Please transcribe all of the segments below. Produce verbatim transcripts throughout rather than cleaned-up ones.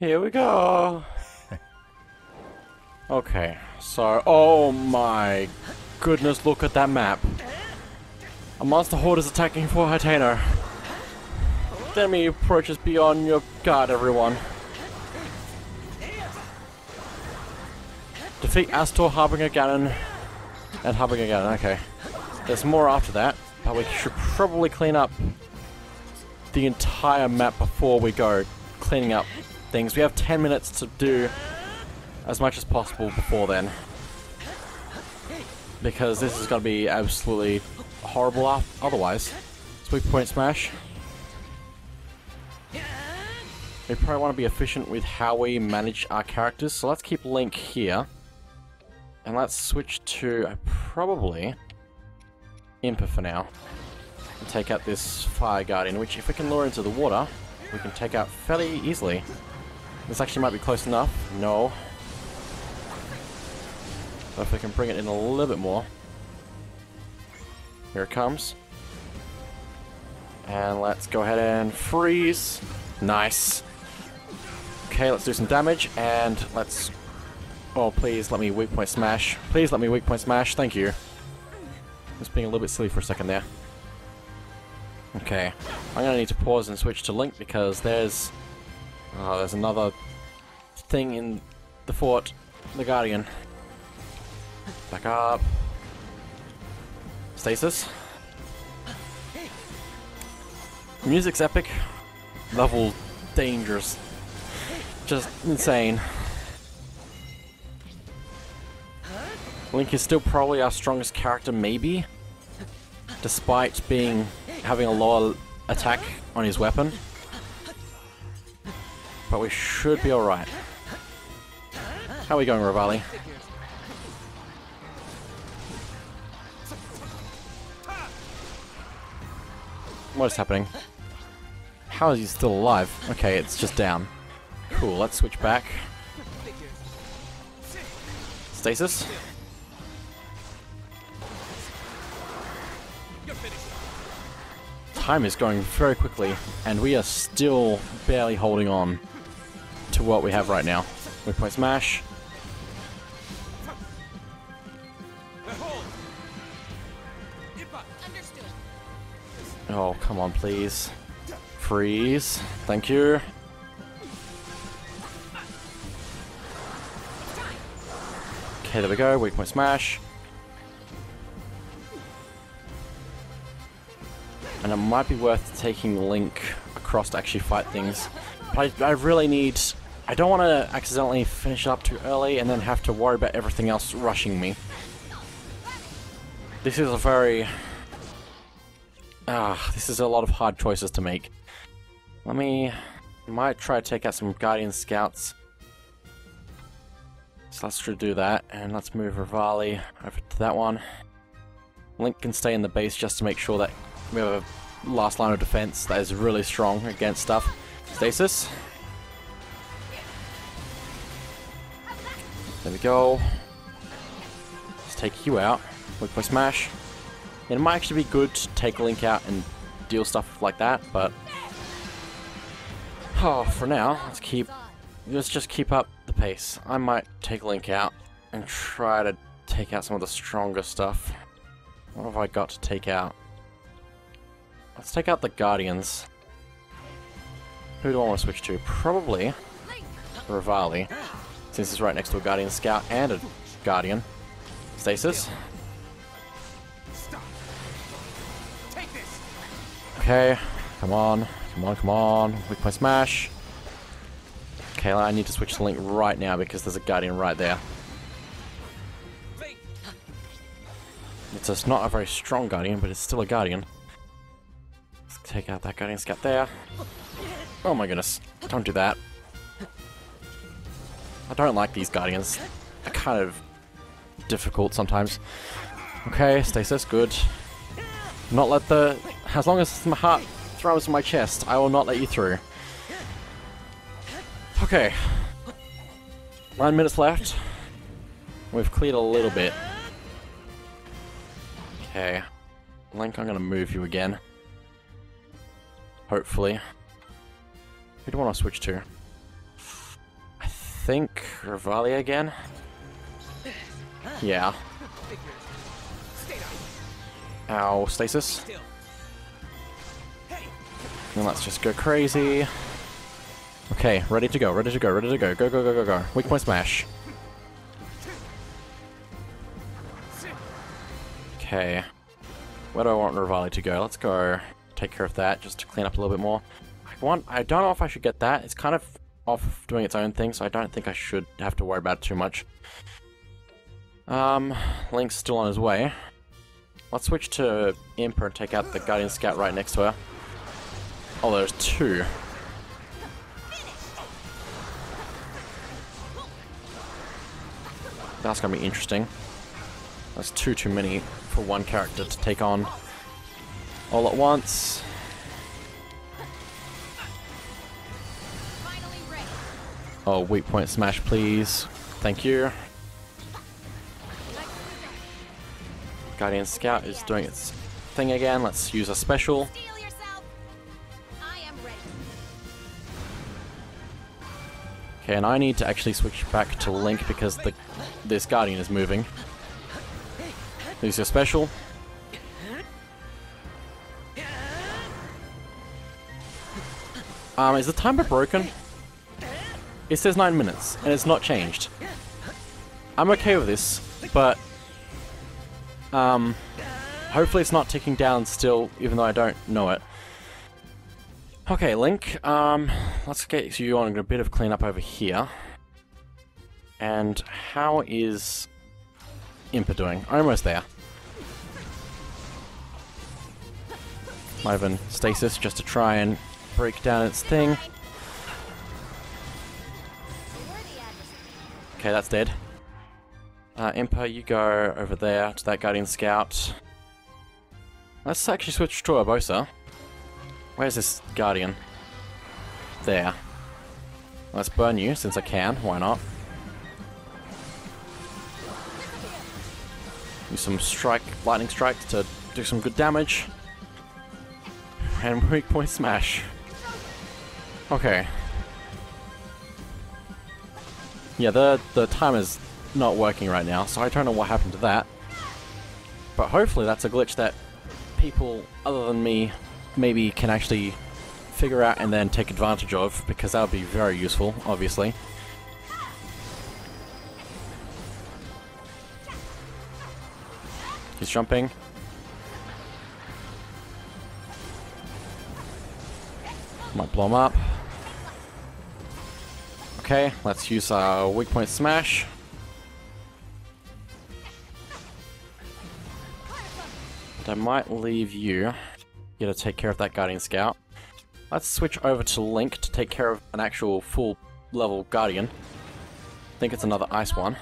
Here we go. Okay, so, oh my goodness, look at that map. A monster horde is attacking Fort Hateno. The enemy approaches beyond your guard, everyone. Defeat Astor, Harbinger Ganon, and Harbinger Ganon, okay. There's more after that, but we should probably clean up the entire map before we go cleaning up things. We have ten minutes to do as much as possible before then, because this is going to be absolutely horrible otherwise. So we point smash. We probably want to be efficient with how we manage our characters, so let's keep Link here. And let's switch to uh, probably Impa for now. And take out this Fire Guardian, which if we can lure into the water, we can take out fairly easily. This actually might be close enough. No. But if we can bring it in a little bit more. Here it comes. And let's go ahead and freeze. Nice. Okay, let's do some damage and let's... Oh, please let me weak point smash. Please let me weak point smash. Thank you. Just being a little bit silly for a second there. Okay. I'm going to need to pause and switch to Link because there's... Oh, there's another thing in the fort. The Guardian. Back up. Stasis. Music's epic. Level dangerous. Just insane. Link is still probably our strongest character, maybe. Despite being having a lower attack on his weapon. But we should be alright. How are we going, Revali? What is happening? How is he still alive? Okay, it's just down. Cool, let's switch back. Stasis. Time is going very quickly, and we are still barely holding on to what we have right now. We play smash. Oh, come on, please. Freeze. Thank you. Okay, there we go. Weak point smash. And it might be worth taking Link across to actually fight things. But I, I really need... I don't want to accidentally finish up too early and then have to worry about everything else rushing me. This is a very... Ah, this is a lot of hard choices to make. Let me... I might try to take out some Guardian Scouts. So let's do that, and let's move Revali over to that one. Link can stay in the base just to make sure that we have a last line of defense that is really strong against stuff. Stasis. There we go. Let's take you out. Look for smash. It might actually be good to take Link out and deal stuff like that, but oh, for now, let's keep let's just keep up the pace. I might take Link out and try to take out some of the stronger stuff. What have I got to take out? Let's take out the Guardians. Who do I want to switch to? Probably Revali, since it's right next to a Guardian Scout and a Guardian. Stasis. Okay, come on, come on, come on. Weak point smash. Okay, I need to switch to Link right now because there's a Guardian right there. It's just not a very strong Guardian, but it's still a Guardian. Let's take out that Guardian Scout there. Oh my goodness, don't do that. I don't like these Guardians. They're kind of difficult sometimes. Okay, stasis, good. Not let the... As long as my heart throws in my chest, I will not let you through. Okay. Nine minutes left. We've cleared a little bit. Okay. Link, I'm going to move you again. Hopefully. Who do I want to switch to? think Revali again? Yeah. Ow, stasis. And let's just go crazy. Okay, ready to go, ready to go, ready to go. Go, go, go, go, go. Weak point smash. Okay. Where do I want Revali to go? Let's go take care of that, just to clean up a little bit more. I want, I don't know if I should get that. It's kind of off doing its own thing, so I don't think I should have to worry about it too much. Um, Link's still on his way. Let's switch to Impa and take out the Guardian Scout right next to her. Oh, there's two. That's gonna be interesting. That's two too many for one character to take on all at once. Oh, weak point smash, please. Thank you. Guardian Scout is doing its thing again. Let's use a special. Okay, and I need to actually switch back to Link because the this Guardian is moving. Use your special. Um, is the timer broken? It says nine minutes, and it's not changed. I'm okay with this, but um, hopefully it's not ticking down still, even though I don't know it. Okay, Link. Um, let's get you on a bit of cleanup over here. And how is Impa doing? Almost there. Might have been stasis just to try and break down its thing. Okay, that's dead. Uh, Impa, you go over there to that Guardian Scout. Let's actually switch to Urbosa. Where's this Guardian? There. Let's burn you, since I can. Why not? Use some strike, lightning strikes to do some good damage. And weak point smash. Okay. Yeah, the, the timer's not working right now, so I don't know what happened to that. But hopefully that's a glitch that people other than me maybe can actually figure out and then take advantage of, because that would be very useful, obviously. He's jumping. Might blow him up. Okay, let's use our weak point smash. And I might leave you here to take care of that Guardian Scout. Let's switch over to Link to take care of an actual full level Guardian. I think it's another ice one.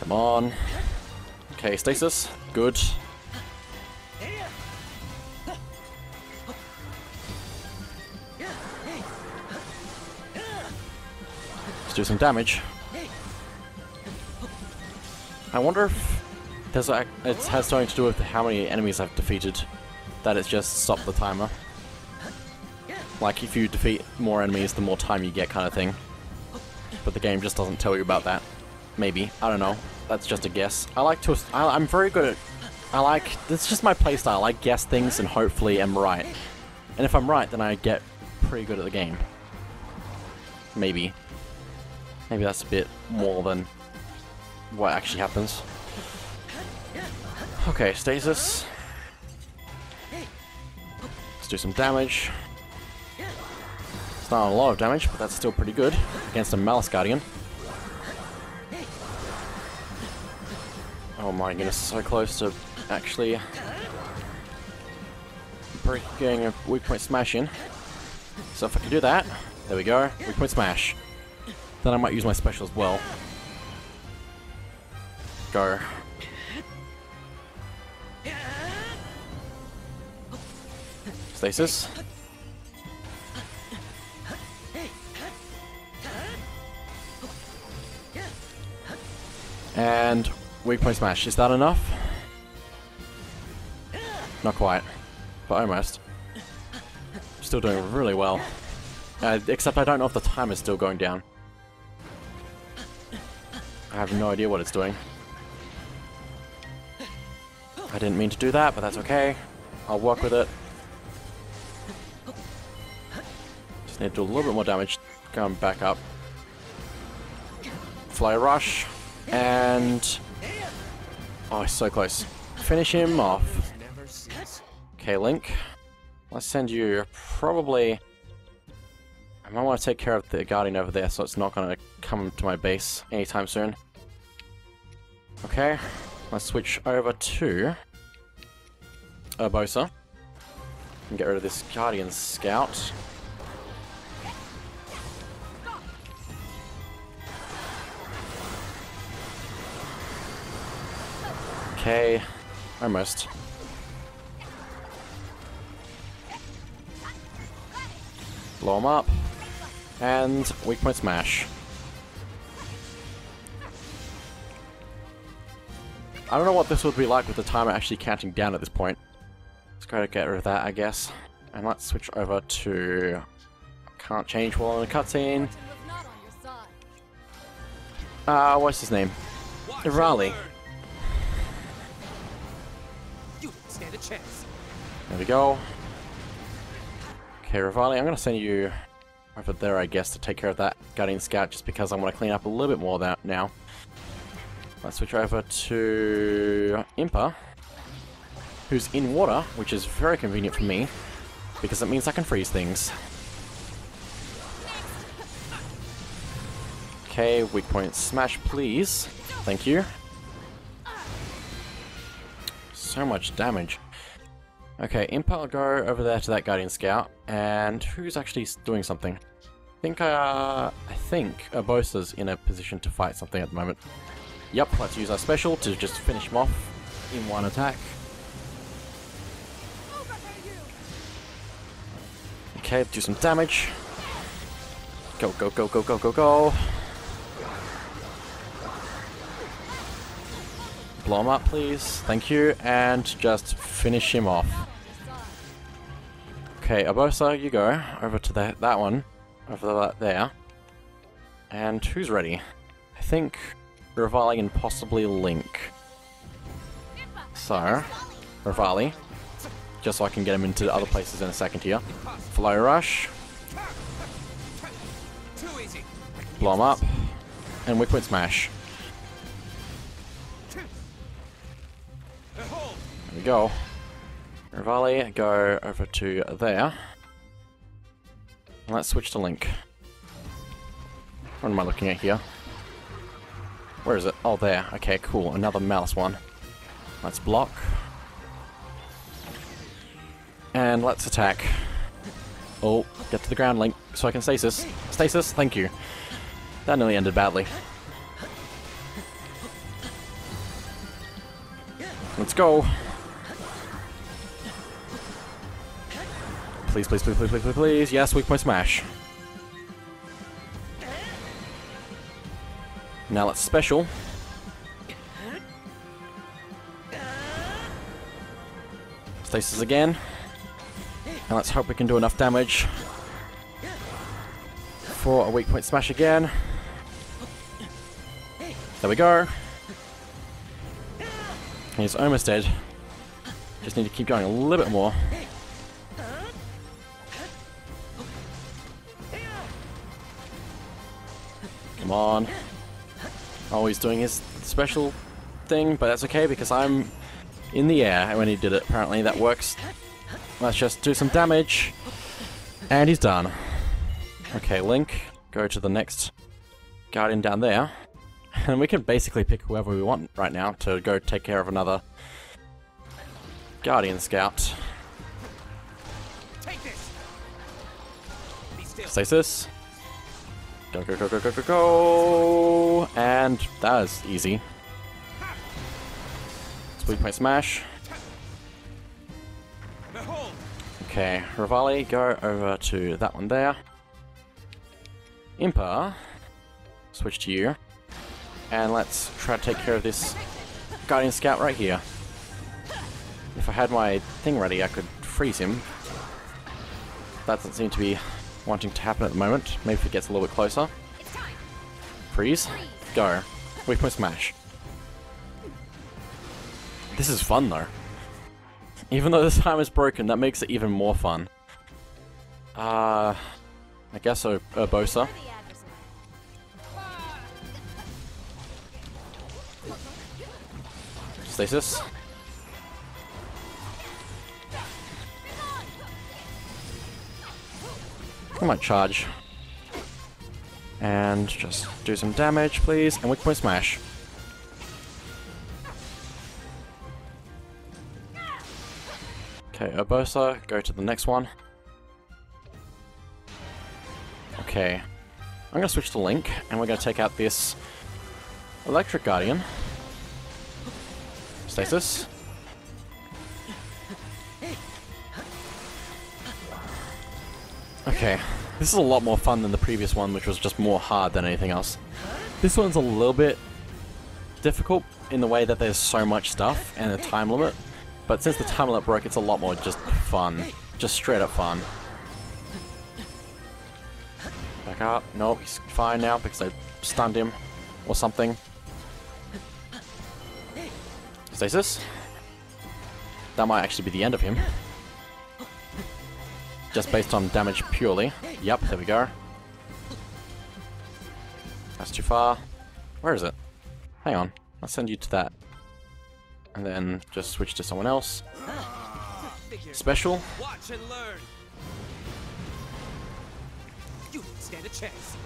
Come on. Okay, stasis. Good. Let's do some damage. I wonder if there's a, it has something to do with how many enemies I've defeated, that it's just stopped the timer. Like, if you defeat more enemies, the more time you get kind of thing. But the game just doesn't tell you about that. Maybe. I don't know. That's just a guess. I like to... I, I'm very good at... I like... It's just my playstyle. I guess things and hopefully am right. And if I'm right, then I get pretty good at the game. Maybe. Maybe that's a bit more than what actually happens. Okay, stasis. Let's do some damage. It's not a lot of damage, but that's still pretty good against a Malice Guardian. Oh my goodness, so close to actually breaking a weak point smash in. So if I can do that, there we go, weak point smash. Then I might use my special as well. Go. Stasis. And weak point smash. Is that enough? Not quite, but almost. Still doing really well. Uh, except I don't know if the timer's still going down. I have no idea what it's doing. I didn't mean to do that, but that's okay. I'll work with it. Just need to do a little bit more damage. Come back up. Fly rush. And... oh, so close. Finish him off. Okay, Link. Let's send you probably... I might want to take care of the Guardian over there so it's not going to come to my base anytime soon. Okay. Let's switch over to Urbosa and get rid of this Guardian Scout. Okay, almost. Blow him up. And weak point smash. I don't know what this would be like with the timer actually counting down at this point. Let's go to get rid of that, I guess. And let's switch over to... can't change while in a cutscene. Uh, what's his name? Revali. There we go. Okay, Revali, I'm gonna send you over there, I guess, to take care of that Guardian Scout, just because I want to clean up a little bit more of that now. Let's switch over to Impa, who's in water, which is very convenient for me, because it means I can freeze things. Okay, weak point smash, please. Thank you. So much damage. Okay, Impa will go over there to that Guardian Scout, and who's actually doing something? I think, uh, I think Urbosa's in a position to fight something at the moment. Yep, let's use our special to just finish him off in one attack. Okay, do some damage. Go, go, go, go, go, go, go. Blow him up, please. Thank you. And just finish him off. Okay, Urbosa, you go. Over to the, that one. Over there. And who's ready? I think... Revali and possibly Link. So, Revali, just so I can get him into other places in a second here. Flow rush. Blow him up. And weak point smash. There we go. Revali, go over to there. And let's switch to Link. What am I looking at here? Where is it? Oh, there. Okay, cool. Another mouse one. Let's block. And let's attack. Oh, get to the ground, Link, so I can stasis. Stasis, thank you. That nearly ended badly. Let's go. Please, please, please, please, please, please, please. Yes, weak point smash. Now let's special. Stasis again. And let's hope we can do enough damage for a weak point smash again. There we go. He's almost dead. Just need to keep going a little bit more. Come on. Oh, he's doing his special thing, but that's okay because I'm in the air when he did it. Apparently that works. Let's just do some damage. And he's done. Okay, Link, go to the next Guardian down there. And we can basically pick whoever we want right now to go take care of another Guardian Scout. Stasis. Go, go, go, go, go, go, go! And that was easy. Sweep my smash. Okay, Revali, go over to that one there. Impa, switch to you. And let's try to take care of this Guardian Scout right here. If I had my thing ready, I could freeze him. That doesn't seem to be wanting to happen at the moment. Maybe if it gets a little bit closer. Freeze. Go. We can smash. This is fun though. Even though this time is broken, that makes it even more fun. Uh, I guess Ur Urbosa. Stasis. I might charge. And just do some damage, please. And we can smash. Okay, Urbosa, go to the next one. Okay. I'm gonna switch to Link, and we're gonna take out this Electric Guardian. Stasis. Okay, this is a lot more fun than the previous one, which was just more hard than anything else. This one's a little bit difficult in the way that there's so much stuff and a time limit, but since the time limit broke, it's a lot more just fun. Just straight up fun. Back up. Nope, he's fine now because I stunned him or something. Stasis. That might actually be the end of him. Just based on damage purely. Yep, there we go. That's too far. Where is it? Hang on. I'll send you to that. And then just switch to someone else. Special. Watch and learn. You stand a chance.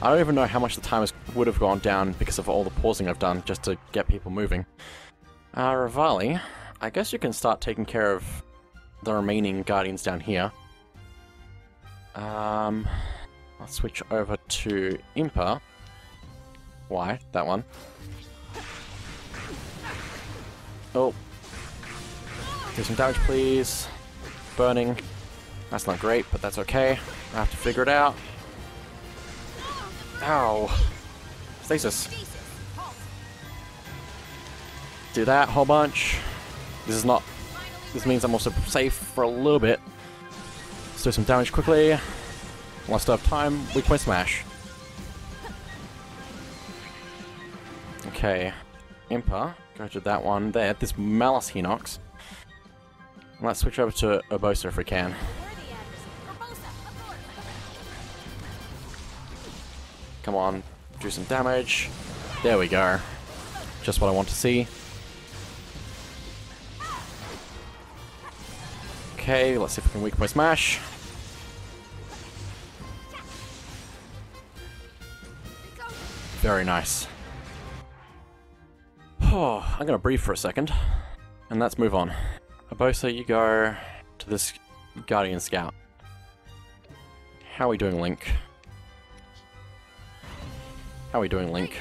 I don't even know how much the time would have gone down because of all the pausing I've done just to get people moving. Uh, Revali, I guess you can start taking care of the remaining guardians down here. Um, I'll switch over to Impa. Why? That one. Oh. Do some damage, please. Burning. That's not great, but that's okay. I have to figure it out. Ow. Stasis. Do that, whole bunch. This is not... This means I'm also safe for a little bit. Let's do some damage quickly. Once I have time, we can smash. Okay. Impa. Go to that one there. This Malice he knocks. Let's switch over to Urbosa if we can. Come on. Do some damage. There we go. Just what I want to see. Okay, let's see if we can weak point smash. Very nice. Oh, I'm gonna breathe for a second. And let's move on. Urbosa, you go to this Guardian Scout. How are we doing, Link? How are we doing, Link?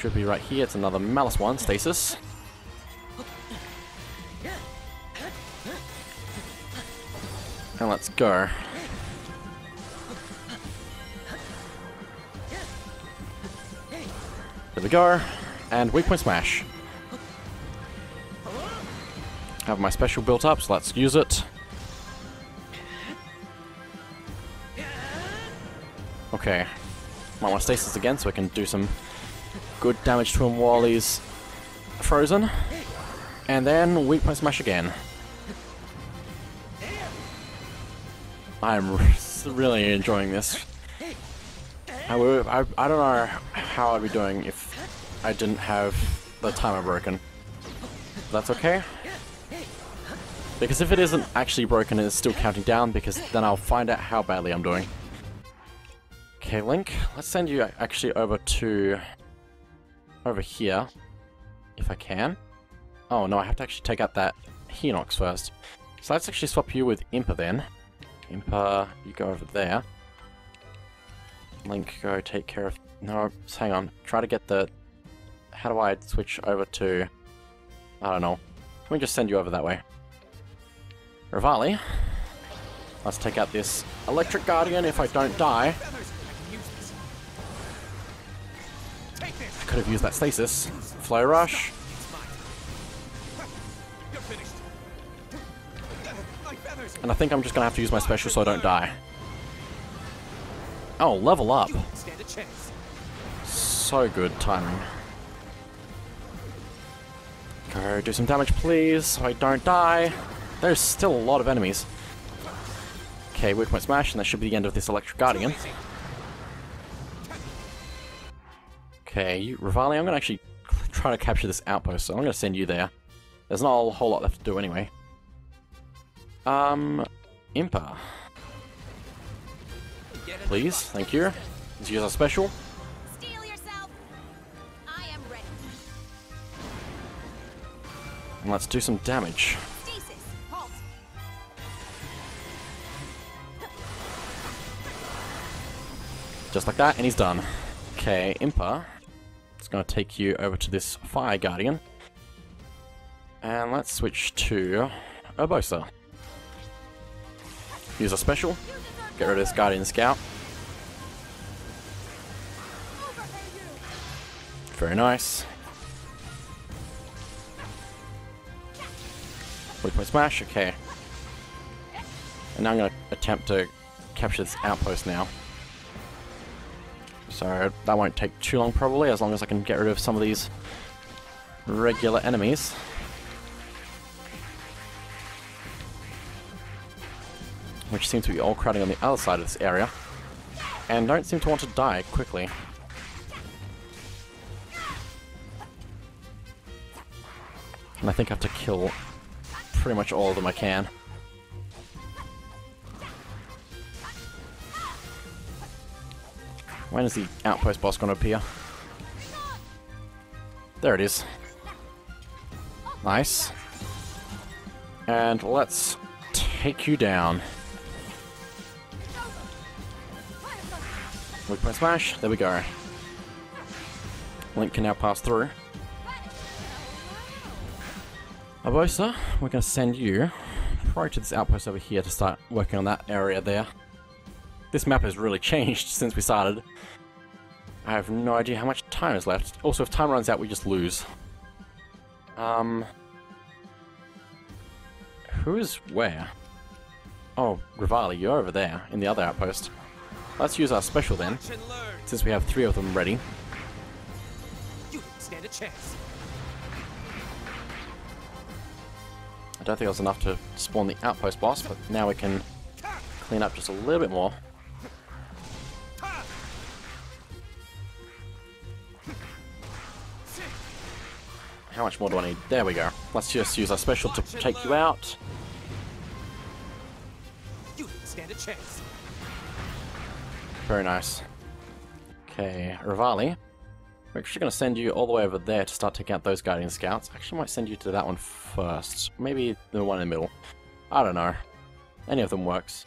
Should be right here. It's another Malice one. Stasis. And let's go. There we go. And weak point smash. I have my special built up, so let's use it. Okay. Might want to stasis again so I can do some good damage to him while he's frozen. And then weak point smash again. I'm really enjoying this. I, would, I, I don't know how I'd be doing if I didn't have the timer broken. That's okay. Because if it isn't actually broken, it's still counting down, because then I'll find out how badly I'm doing. Okay, Link, let's send you actually over to... over here, if I can. Oh no, I have to actually take out that Hinox first. So let's actually swap you with Impa then. Impa, you go over there. Link, go take care of... No, hang on. Try to get the... How do I switch over to... I don't know. Let me just send you over that way. Revali. Let's take out this Electric Guardian if I don't die. I could have used that Stasis. Flow Rush. And I think I'm just going to have to use my special so I don't die. Oh, level up. So good timing. Go do some damage, please, so I don't die. There's still a lot of enemies. Okay, weak point smash, and that should be the end of this Electric Guardian. Okay, Revali, I'm going to actually try to capture this outpost, so I'm going to send you there. There's not a whole lot left to do anyway. Um, Impa. Please, thank you. Let's use our special. Steal yourself. I am ready. And let's do some damage. Stasis, halt. Just like that, and he's done. Okay, Impa. It's going to take you over to this Fire Guardian. And let's switch to Urbosa. Use a special. Get rid of this Guardian Scout. Very nice. Weak point smash, okay. And now I'm going to attempt to capture this outpost now. So that won't take too long probably, as long as I can get rid of some of these regular enemies. Which seems to be all crowding on the other side of this area, and don't seem to want to die quickly. And I think I have to kill pretty much all of them I can. When is the outpost boss going to appear? There it is. Nice. And let's take you down. Weak point smash, there we go. Link can now pass through. Urbosa, we're going to send you probably to this outpost over here to start working on that area there. This map has really changed since we started. I have no idea how much time is left. Also, if time runs out, we just lose. Um, who is where? Oh, Revali, you're over there in the other outpost. Let's use our special then, since we have three of them ready. You stand a chance. I don't think it was enough to spawn the outpost boss, but now we can clean up just a little bit more. How much more do I need? There we go. Let's just use our special to take you out. You stand a chance. Very nice. Okay, Revali. We're actually going to send you all the way over there to start taking out those Guardian Scouts. Actually, I might send you to that one first. Maybe the one in the middle. I don't know. Any of them works.